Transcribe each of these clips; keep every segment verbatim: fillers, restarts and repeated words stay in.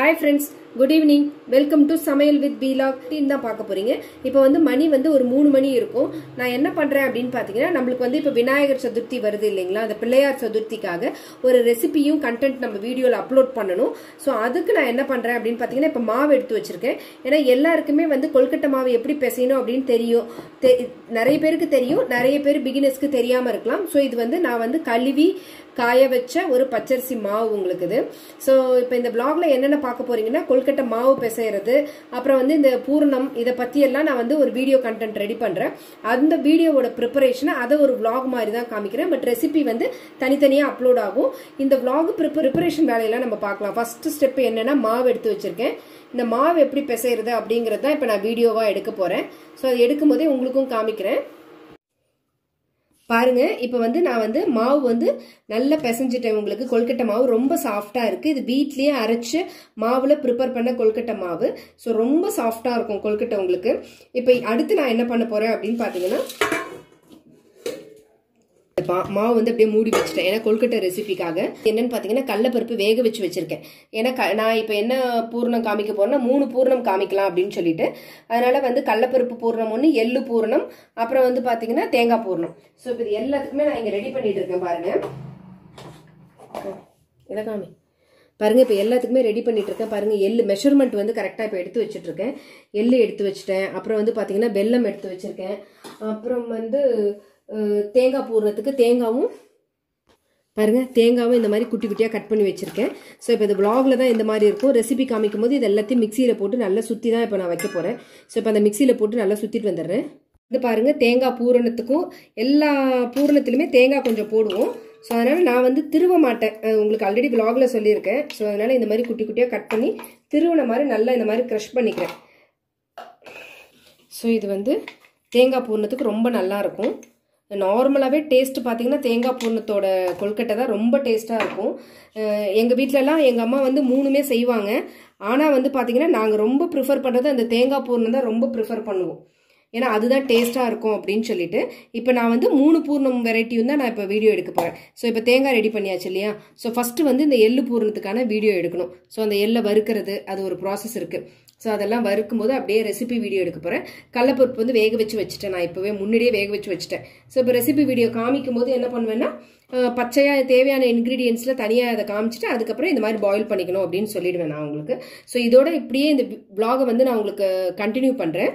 Hi friends. Good evening welcome to சமையல் with பீலாக் டீன் தான் பார்க்க போறீங்க. இப்போ வந்து மணி வந்து ஒரு மூணு மணி இருக்கும். நான் என்ன பண்றேன் அப்படினு பாத்தீங்கன்னா, நமக்கு வந்து இப்போ விநாயகர் சதுர்த்தி வருது இல்லைங்களா, அந்த பிள்ளையார் சதுர்த்திக்காக ஒரு ரெசிபியும் கண்டென்ட் நம்ம வீடியோல அப்லோட் பண்ணனும். சோ அதுக்கு நான் என்ன பண்றேன் அப்படினு பாத்தீங்கன்னா, இப்போ மாவு எடுத்து வச்சிருக்கேன். ஏன்னா எல்லாருக்குமே வந்து கொல்கட்டை மாவு எப்படி பிசையணும் அப்படின்னு தெரியும், நிறைய பேருக்கு தெரியும், நிறைய பேர் பிகினர்ஸ்க்கு தெரியாம இருக்கலாம். சோ இது வந்து நான் வந்து கழுவி காய வச்ச ஒரு பச்சரிசி மாவு உங்களுக்கு இது. சோ இப்போ இந்த பிளாக்ல என்னென்ன பார்க்க போறீங்கன்னா, கொல்கட்டை மாவு பிசைறது, அப்புறம் வந்து இந்த பூர்ணம், இதை பத்தி எல்லாம் நான் வந்து ஒரு வீடியோ கண்டென்ட் ரெடி பண்றேன். அந்த வீடியோவோட ப்ரிப்பரேஷனை அதை ஒரு vlog மாதிரி தான் காமிக்கிறேன். பட் ரெசிபி வந்து தனித்தனியா அப்லோட் ஆகும். இந்த vlog ப்ரிப்பரேஷன் வேலையெல்லாம் நம்ம பார்க்கலாம். ஃபர்ஸ்ட் ஸ்டெப் என்னன்னா, மாவு எடுத்து வச்சிருக்கேன். இந்த மாவு எப்படி பிசைறது அப்படிங்கறது தான் இப்போ நான் வீடியோவா எடுக்க போறேன். ஸோ அது எடுக்கும் போதே உங்களுக்கும் காமிக்கிறேன் பாருங்க. இப்போ வந்து நான் வந்து மாவு வந்து நல்லா பிசைஞ்சிட்டேன். உங்களுக்கு கொல்கட்டை மாவு ரொம்ப சாஃப்டா இருக்கு. இது வீட்லயே அரைச்சு மாவுல ப்ரிப்பேர் பண்ண கொல்கட்டை மாவு. ஸோ ரொம்ப சாஃப்டா இருக்கும் கொல்கட்டை உங்களுக்கு. இப்போ அடுத்து நான் என்ன பண்ண போறேன் அப்படின்னு பாத்தீங்கன்னா, மாவு வந்து அப்படியே மூடி வச்சுட்டேன். ஏன்னா கொல்கட்டை ரெசிபிக்காக என்னன்னு பாத்தீங்கன்னா, கடலப்பருப்பு வேக வச்சு வச்சிருக்கேன். ஏன்னா நான் இப்ப என்ன பூர்ணம் காமிக்க போறேன்னா, மூணு பூர்ணம் காமிக்கலாம் அப்படின்னு சொல்லிட்டு, அதனால வந்து கடலப்பருப்பு பூர்ணம் ஒண்ணு, எள்ளு பூர்ணம், அப்புறம் வந்து பாத்தீங்கன்னா தேங்காய் பூர்ணம். சோ இது எல்லாத்துக்குமே நான் இங்க ரெடி பண்ணிட்டு இருக்கேன் பாருங்க. இதை காமி பாருங்க. இப்போ எல்லாத்துக்குமே ரெடி பண்ணிட்டு இருக்கேன் பாருங்க. எள்ளு மெஷர்மெண்ட் வந்து கரெக்டாக இப்போ எடுத்து வச்சுட்டு இருக்கேன். எள்ளு எடுத்து வச்சுட்டேன். அப்புறம் வந்து பாத்தீங்கன்னா வெல்லம் எடுத்து வச்சிருக்கேன். அப்புறம் வந்து தேங்காய் பூர்ணத்துக்கு தேங்காவும் பாருங்க, தேங்காவும் இந்த மாதிரி குட்டி குட்டியாக கட் பண்ணி வச்சிருக்கேன். ஸோ இப்போ இந்த vlogல தான் இந்த மாதிரி இருக்கும். ரெசிபி காமிக்கும் போது இது எல்லாத்தையும் மிக்சியில போட்டு நல்லா சுற்றி தான் இப்போ நான் வைக்க போறேன். ஸோ இப்போ அந்த மிக்சியில போட்டு நல்லா சுற்றிட்டு வந்துடுறேன். இது பாருங்க, தேங்காய் பூரணத்துக்கும் எல்லா பூரணத்திலுமே தேங்காய் கொஞ்சம் போடுவோம். ஸோ அதனால நான் வந்து திருவ மாட்டேன், உங்களுக்கு ஆல்ரெடி vlogல சொல்லியிருக்கேன். ஸோ அதனால இந்த மாதிரி குட்டி குட்டியாக கட் பண்ணி திருவன மாதிரி நல்லா இந்த மாதிரி க்ரஷ் பண்ணிக்கிறேன். ஸோ இது வந்து தேங்காய் பூரணத்துக்கு ரொம்ப நல்லா இருக்கும். நார்மலாகவே டேஸ்ட் பார்த்தீங்கன்னா தேங்காய் பூர்ணத்தோட கொல்கட்டை தான் ரொம்ப டேஸ்ட்டாக இருக்கும். எங்கள் வீட்டிலலாம் எங்கள் அம்மா வந்து மூணுமே செய்வாங்க. ஆனால் வந்து பார்த்தீங்கன்னா நாங்கள் ரொம்ப ப்ரிஃபர் பண்ணுறது அந்த தேங்காய் பூர்ணம் தான் ரொம்ப ப்ரிஃபர் பண்ணுவோம். ஏன்னா அதுதான் டேஸ்ட்டாக இருக்கும் அப்படின்னு சொல்லிட்டு, இப்போ நான் வந்து மூணு பூர்ணம் வெரைட்டியும் தான் நான் இப்போ வீடியோ எடுக்க போகிறேன். ஸோ இப்போ தேங்காய் ரெடி பண்ணியாச்சு இல்லையா. ஸோ ஃபஸ்ட்டு வந்து இந்த எள்ளு பூர்ணத்துக்கான வீடியோ எடுக்கணும். ஸோ அந்த எள்ளை வறுக்கிறது, அது ஒரு ப்ராசஸ் இருக்குது. ஸோ அதெல்லாம் வறுக்கும்போது அப்படியே ரெசிபி வீடியோ எடுக்க போகிறேன். கடலப்பருப்பு வந்து வேக வச்சு வச்சுட்டேன். நான் இப்போவே முன்னாடியே வேக வச்சு வச்சுட்டேன். ஸோ இப்போ ரெசிபி வீடியோ காமிக்கும் போது என்ன பண்ணுவேன்னா, பச்சையாக தேவையான இன்க்ரீடியன்ட்ஸில் தனியாக அதை காமிச்சிட்டு அதுக்கப்புறம் இந்த மாதிரி பாயில் பண்ணிக்கணும் அப்படின்னு சொல்லிடுவேன் நான் உங்களுக்கு. ஸோ இதோட இப்படியே இந்த vlog-ஐ வந்து நான் உங்களுக்கு கண்டினியூ பண்ணுறேன்.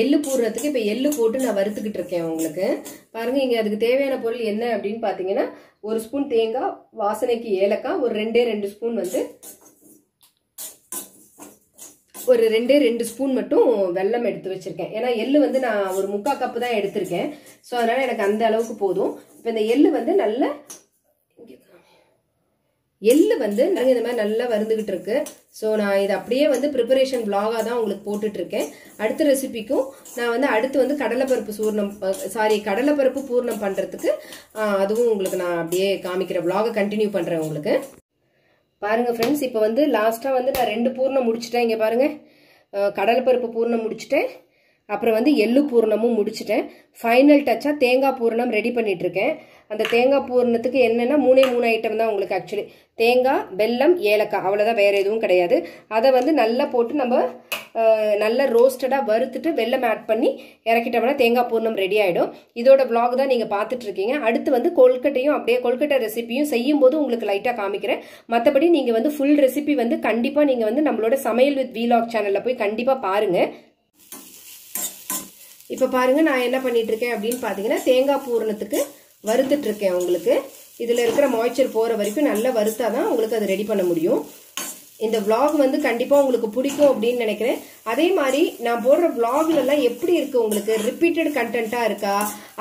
எள்ளு போடுறதுக்கு இப்போ எள்ளு போட்டு நான் வறுத்துக்கிட்டு இருக்கேன் உங்களுக்கு பாருங்கள். இங்கே அதுக்கு தேவையான பொருள் என்ன அப்படின்னு பார்த்தீங்கன்னா, ஒரு ஸ்பூன் தேங்காய், வாசனைக்கு ஏலக்காய், ஒரு ரெண்டே ரெண்டு ஸ்பூன் வந்து ஒரு ரெண்டே ரெண்டு ஸ்பூன் மட்டும் வெல்லம் எடுத்து வச்சிருக்கேன். ஏன்னா எள்ளு வந்து நான் ஒரு முக்கால் கப்பு தான் எடுத்திருக்கேன். ஸோ அதனால எனக்கு அந்த அளவுக்கு போதும். இப்போ இந்த எள்ளு வந்து நல்ல எள்ளு வந்து இந்த மாதிரி நல்லா வருந்துகிட்டு இருக்கு. ஸோ நான் இது அப்படியே வந்து ப்ரிப்பரேஷன் vlog-ஆ தான் உங்களுக்கு போட்டுட்டு இருக்கேன். அடுத்த ரெசிபிக்கும் நான் வந்து அடுத்து வந்து கடலைப்பருப்பு சூர்ணம் சாரி கடலைப்பருப்பு பூர்ணம் பண்றதுக்கு அதுவும் உங்களுக்கு நான் அப்படியே காமிக்கிற vlog-ஐ கண்டினியூ பண்றேன் உங்களுக்கு பாருங்க ஃப்ரெண்ட்ஸ். இப்போ வந்து லாஸ்ட்டாக வந்து நான் ரெண்டு பூர்ணம் முடிச்சுட்டேன். இங்கே பாருங்க, கடலைப்பருப்பு பூர்ணம் முடிச்சுட்டேன். அப்புறம் வந்து எள்ளு பூர்ணமும் முடிச்சுட்டேன். ஃபைனல் டச்சாக தேங்காய் பூர்ணம் ரெடி பண்ணிட்டு இருக்கேன். அந்த தேங்காய் பூர்ணத்துக்கு என்னென்னா மூணே மூணு ஐட்டம் தான் உங்களுக்கு. ஆக்சுவலி தேங்காய், வெல்லம், ஏலக்காய், அவ்வளோதான், வேற எதுவும் கிடையாது. அதை வந்து நல்லா போட்டு நம்ம நல்லா ரோஸ்டடாக வறுத்துட்டு வெல்லம் ஆட் பண்ணி இறக்கிட்டோம்னா தேங்காய் பூர்ணம் ரெடி ஆகிடும். இதோட vlog தான் நீங்கள் பார்த்துட்டு இருக்கீங்க. அடுத்து வந்து கொல்கட்டையும் அப்படியே கொல்கட்டை ரெசிபியும் செய்யும் போது உங்களுக்கு லைட்டாக காமிக்கிறேன். மற்றபடி நீங்கள் வந்து ஃபுல் ரெசிபி வந்து கண்டிப்பாக நீங்கள் வந்து நம்மளோட சமையல் வித் vlog சேனலில் போய் கண்டிப்பாக பாருங்கள். இப்போ பாருங்கள் நான் என்ன பண்ணிட்டு இருக்கேன் அப்படின்னு பார்த்தீங்கன்னா, தேங்காய் பூரணத்துக்கு வறுத்துட்டு இருக்கேன் உங்களுக்கு. இதில் இருக்கிற மாய்ச்சர் போகிற வரைக்கும் நல்லா வறுத்தாதான் உங்களுக்கு அது ரெடி பண்ண முடியும். இந்த vlog வந்து கண்டிப்பா உங்களுக்கு பிடிக்கும் அப்படின்னு நினைக்கிறேன். அதே மாதிரி நான் போடுற vlogலலாம் எப்படி இருக்கு உங்களுக்கு, ரிப்பீட்டட் கண்டென்ட்டா இருக்கா,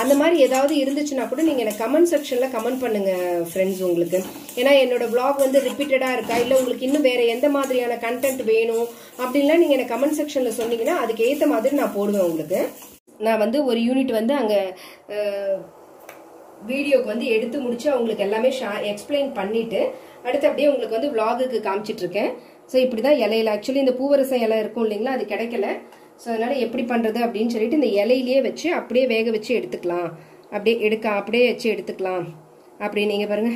அந்த மாதிரி ஏதாவது இருந்துச்சுன்னா கூட நீங்க எனக்கு கமெண்ட் செக்ஷன்ல கமெண்ட் பண்ணுங்க ஃப்ரெண்ட்ஸ் உங்களுக்கு. ஏன்னா என்னோட vlog வந்து ரிப்பீட்டடா இருக்கா, இல்ல உங்களுக்கு இன்னும் வேற எந்த மாதிரியான கண்டென்ட் வேணும் அப்படின்லாம் நீங்க எனக்கு கமெண்ட் செக்ஷன்ல சொன்னீங்கன்னா அதுக்கு ஏற்ற மாதிரி நான் போடுவேன் உங்களுக்கு. நான் வந்து ஒரு யூனிட் வந்து அங்க வீடியோக்கு வந்து எடுத்து முடிச்சு அவங்களுக்கு எல்லாமே எக்ஸ்பிளைன் பண்ணிட்டு அடுத்து அப்படியே உங்களுக்கு வந்து vlog-க்கு காமிச்சிட்டு இருக்கேன். ஸோ இப்படிதான் இலையில ஆக்சுவலி இந்த பூவரசம் இலை இருக்கும் இல்லைங்களா, அது கிடைக்கல. So எப்படி பண்ணுறது அப்படினு சொல்லிட்டு இந்த இலையிலே வச்சு அப்படியே வேக வச்சு எடுத்துக்கலாம் அப்படியே எடுக்க அப்படியே வச்சு எடுத்துக்கலாம் அப்படி நீங்க பாருங்க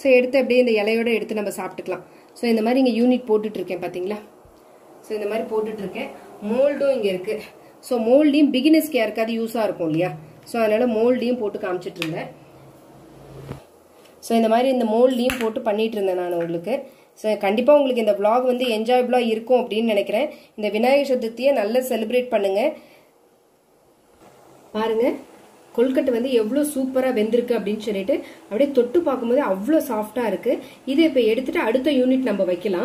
சோ எடுத்து அப்படியே இந்த இலையோட எடுத்து நம்ம சாப்பிட்டுக்கலாம் சோ இந்த மாதிரி இங்க யூனிட் போட்டுட்டு இருக்கேன் பாத்தீங்களா சோ இந்த மாதிரி போட்டுட்டு இருக்கேன் மோல்டும் இங்க இருக்கு சோ மோல்டியும் பிகினர்ஸ் கேர்க்கு அது யூஸா இருக்கும் இல்லையா சோ அதனால மோல்டியும் போட்டு காமிச்சிட்டு இருந்தேன் சோ இந்த மாதிரி இந்த மோல்டியும் போட்டு பண்ணிட்டு இருந்தேன் நான் உங்களுக்கு सो कंपा उ व्लॉग वो एंजायबा अब निनायक चतुर्थ ना सेलिब्रेट पड़ूंग कोलकट वो एव्लो सूपर वेंद अब अब तट पार्को साफ्टा इतने अड़ यूनिट नंब व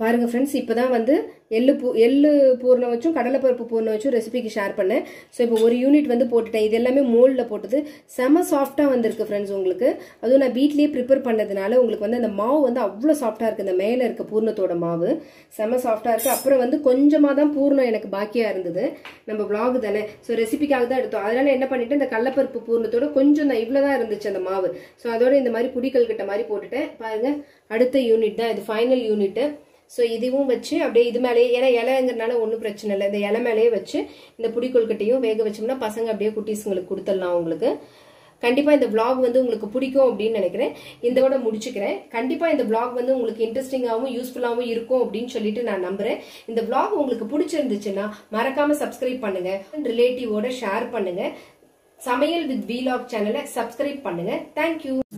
பாருங்க फ्रेंड्स இப்பதான் வந்து எள்ளு எள்ளு பூர்ண வச்சும் கடலைப்பருப்பு பூர்ண வச்சும் ரெசிபிக்கு ஷேர் பண்ணேன் சோ இப்போ ஒரு யூனிட் வந்து போட்டுட்டேன் இது எல்லாமே மோல்ட்ல போட்டுது செம சாஃப்ட்டா வந்திருக்கு फ्रेंड्स உங்களுக்கு அது நான் வீட்லயே பிரிப்பேர் பண்ணதுனால உங்களுக்கு வந்து அந்த மாவு வந்து அவ்வளவு சாஃப்ட்டா இருக்கு இந்த மேலே இருக்க பூர்ணத்தோட மாவு செம சாஃப்ட்டா இருக்கு அப்புறம் வந்து கொஞ்சமா தான் பூர்ணம் எனக்கு பாக்கியா இருந்தது நம்ம vlog தானே சோ ரெசிபிக்காக தான் எடுத்தோம் அதனால என்ன பண்ணிட்டேன் இந்த கடலைப்பருப்பு பூர்ணத்தோட கொஞ்சம் நான் இவ்வளவு தான் இருந்துச்சு அந்த மாவு சோ அதோட இந்த மாதிரி புடிகல்கிட்ட மாதிரி போட்டுட்டேன் பாருங்க அடுத்த யூனிட் தான் இது ஃபைனல் யூனிட் सो इवूँ वे अब इतमे ऐलेंगे ओनू प्रच्न इले मेल वे पुड़कोलकट्टों वेग वोचना पसंद अब कुटीस कंपा व्लॉग वो पिड़ो अब निकड़े मुड़चर कंपा व्लॉग वो इंट्रस्टिंग यूस्फुल अब ना नंबर व्लॉग उड़ीचर मरकाम सब्सक्राइब पन्नुंग रिलेटिव शेयर पन्नुंग समयल विद वीलॉग चैनल सब्सक्राइब पन्नुंग थैंक यू।